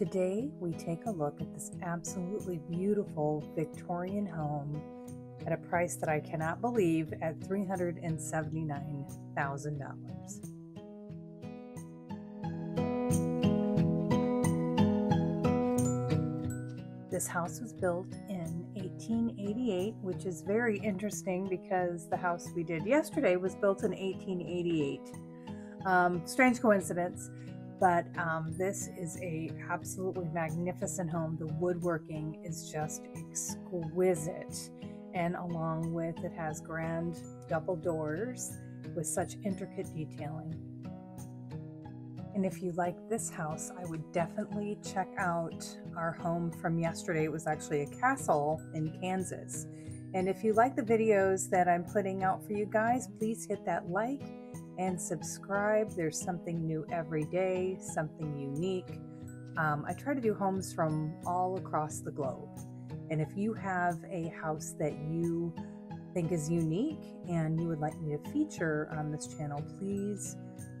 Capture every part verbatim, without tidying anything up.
Today, we take a look at this absolutely beautiful Victorian home at a price that I cannot believe at three hundred seventy-nine thousand dollars. This house was built in eighteen eighty-eight, which is very interesting because the house we did yesterday was built in eighteen eighty-eight. Um, strange coincidence, but um, this is a absolutely magnificent home. The woodworking is just exquisite, and along with it has grand double doors with such intricate detailing. And if you like this house, I would definitely check out our home from yesterday. It was actually a castle in Kansas. And if you like the videos that I'm putting out for you guys, please hit that like and subscribe. There's something new every day, something unique. Um, I try to do homes from all across the globe. And if you have a house that you think is unique and you would like me to feature on this channel, please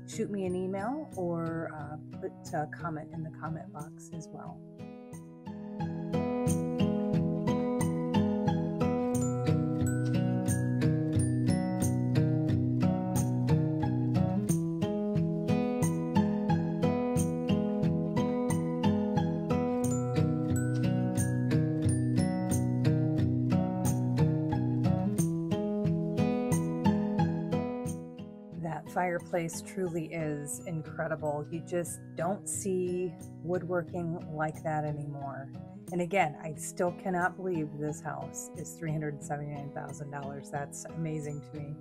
shoot me an email or uh, put a comment in the comment box as well. Fireplace truly is incredible. You just don't see woodworking like that anymore. And again, I still cannot believe this house is three hundred seventy-nine thousand dollars. That's amazing to me.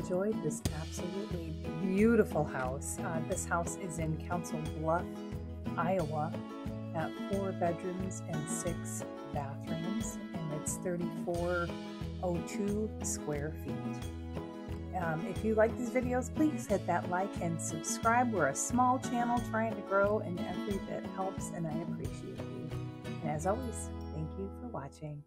Enjoyed this absolutely beautiful house. Uh, this house is in Council Bluffs, Iowa, at four bedrooms and six bathrooms, and it's three thousand four hundred two square feet. Um, if you like these videos, please hit that like and subscribe. We're a small channel trying to grow, and every bit helps, and I appreciate you. And as always, thank you for watching.